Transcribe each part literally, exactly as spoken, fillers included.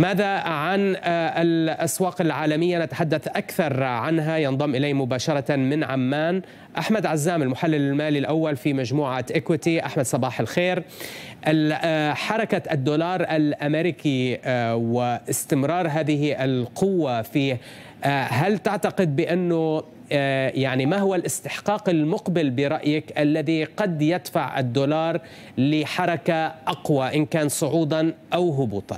ماذا عن الأسواق العالمية؟ نتحدث أكثر عنها. ينضم إلي مباشرة من عمان أحمد عزام، المحلل المالي الأول في مجموعة إكويتي. أحمد، صباح الخير. حركة الدولار الأمريكي واستمرار هذه القوة فيه، هل تعتقد بأنه يعني ما هو الاستحقاق المقبل برأيك الذي قد يدفع الدولار لحركة أقوى إن كان صعودا أو هبوطا؟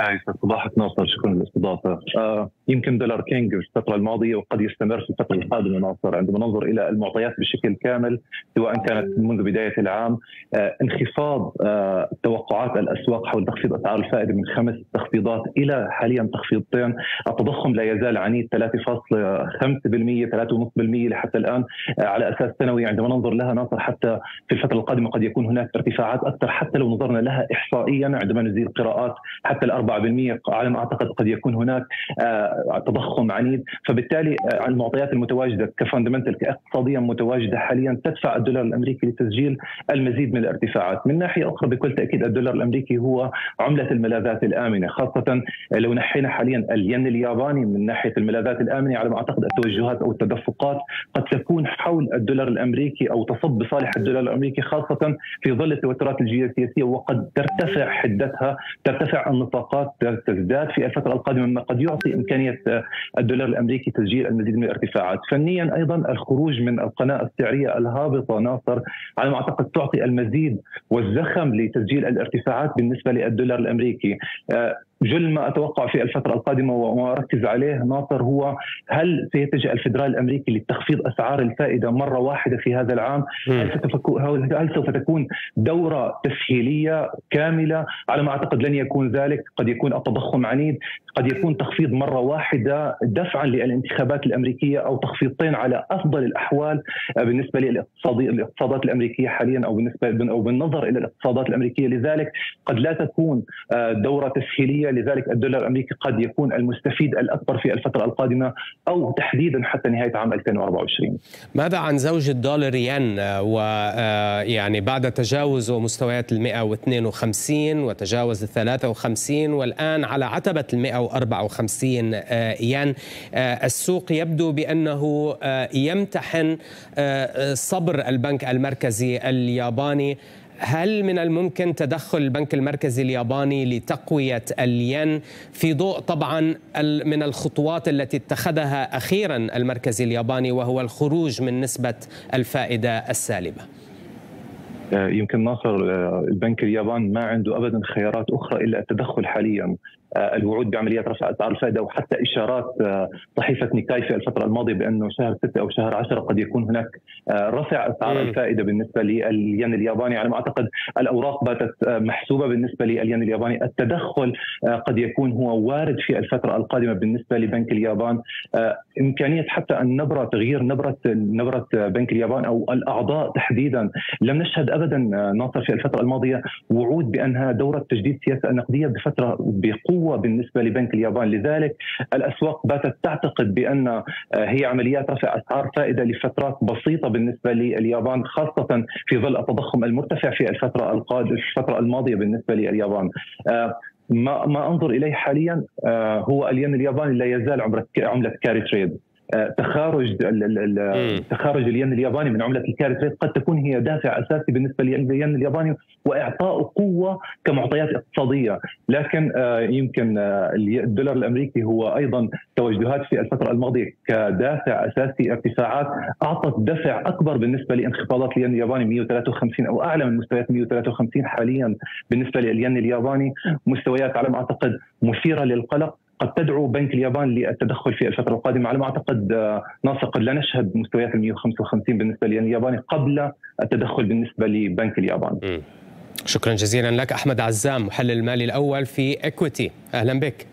عايزة صباحك ناصر، شكرا للاستضافة. آه يمكن دولار كينج في الفترة الماضية وقد يستمر في الفترة القادمة ناصر. عندما ننظر إلى المعطيات بشكل كامل سواء كانت منذ بداية العام، آه انخفاض آه توقعات الأسواق حول تخفيض أسعار الفائدة من خمس تخفيضات إلى حاليا تخفيضتين، التضخم لا يزال عنيد ثلاثة فاصلة خمسة بالمئة ثلاثة فاصلة خمسة بالمئة حتى الآن آه على أساس سنوي. عندما ننظر لها ناصر حتى في الفترة القادمة قد يكون هناك ارتفاعات أكثر، حتى لو نظرنا لها إحصائيا عندما نزيل قراءات حتى أربعة بالمئة على ما أعتقد قد يكون هناك آه تضخم عنيد. فبالتالي آه المعطيات المتواجدة كفاندمنتال كاقتصاديا متواجدة حاليا تدفع الدولار الأمريكي لتسجيل المزيد من الارتفاعات. من ناحية أخرى بكل تأكيد الدولار الأمريكي هو عملة الملاذات الآمنة، خاصة لو نحينا حاليا الين الياباني من ناحية الملاذات الآمنة. على ما أعتقد التوجهات أو التدفقات قد تكون حول الدولار الأمريكي أو تصب بصالح الدولار الأمريكي، خاصة في ظل التوترات الجيوسياسية وقد ترتفع حدتها، ترتفع النطاق، تزداد في الفترة القادمة، مما قد يعطي إمكانية الدولار الأمريكي تسجيل المزيد من الارتفاعات. فنيا أيضا الخروج من القناة السعرية الهابطة ناصر على ما أعتقد تعطي المزيد والزخم لتسجيل الارتفاعات بالنسبة للدولار الأمريكي. جل ما أتوقع في الفترة القادمة وما أركز عليه ناصر هو هل سيتجه الفدرالي الأمريكي لتخفيض أسعار الفائدة مرة واحدة في هذا العام؟ هل سوف تكون دورة تسهيلية كاملة؟ على ما أعتقد لن يكون ذلك، قد يكون التضخم عنيد، قد يكون تخفيض مرة واحدة دفعا للانتخابات الأمريكية أو تخفيضتين على أفضل الأحوال بالنسبة للاقتصادات الأمريكية حاليا أو بالنسبة أو بالنظر إلى الاقتصادات الأمريكية. لذلك قد لا تكون دورة تسهيلية، لذلك الدولار الأمريكي قد يكون المستفيد الأكبر في الفترة القادمة أو تحديدا حتى نهاية عام ألفين وأربعة وعشرين. ماذا عن زوج الدولار ين، ويعني بعد تجاوز مستويات المئة واثنين وخمسين وتجاوز الثلاثة وخمسين والآن على عتبة المئة وأربعة وخمسين ين، السوق يبدو بأنه يمتحن صبر البنك المركزي الياباني. هل من الممكن تدخل البنك المركزي الياباني لتقوية الين في ضوء طبعا من الخطوات التي اتخذها أخيرا المركزي الياباني وهو الخروج من نسبة الفائدة السالبة؟ يمكن ناصر البنك الياباني ما عنده أبدا خيارات أخرى إلا التدخل حاليا، الوعود بعمليات رفع اسعار الفائده، وحتى اشارات صحيفه نيكاي في الفتره الماضيه بانه شهر ستة او شهر عشرة قد يكون هناك رفع اسعار الفائده بالنسبه للين الياباني. على ما اعتقد الاوراق باتت محسوبه بالنسبه للين الياباني، التدخل قد يكون هو وارد في الفتره القادمه بالنسبه لبنك اليابان. امكانيه حتى النبره، تغيير نبره نبره بنك اليابان او الاعضاء تحديدا. لم نشهد ابدا ناصر في الفتره الماضيه وعود بانها دوره تجديد سياسه النقديه بفتره بقوه بالنسبة لبنك اليابان. لذلك الأسواق باتت تعتقد بأن هي عمليات رفع أسعار فائدة لفترات بسيطة بالنسبة لليابان، خاصة في ظل التضخم المرتفع في الفترة القادمة الفترة الماضية بالنسبة لليابان. ما ما أنظر إليه حاليا هو الين الياباني لا يزال عملة كاري تريد. تخارج تخارج الين الياباني من عملة الكاري تريد قد تكون هي دافع أساسي بالنسبة للين الياباني وإعطاء قوة كمعطيات اقتصادية. لكن يمكن الدولار الأمريكي هو أيضا توجهات في الفترة الماضية كدافع أساسي ارتفاعات أعطت دفع أكبر بالنسبة لانخفاضات الين الياباني، مئة وثلاثة وخمسين أو أعلى من مستويات مئة وثلاثة وخمسين حاليا بالنسبة للين الياباني، مستويات على ما أعتقد مثيرة للقلق قد تدعو بنك اليابان للتدخل في الفترة القادمة. على ما أعتقد ناصر قد لا نشهد مستويات مئة وخمسة وخمسين بالنسبة للين الياباني قبل التدخل بالنسبة لبنك اليابان. شكرا جزيلا لك أحمد عزام، محلل المالي الأول في إكويتي. أهلا بك.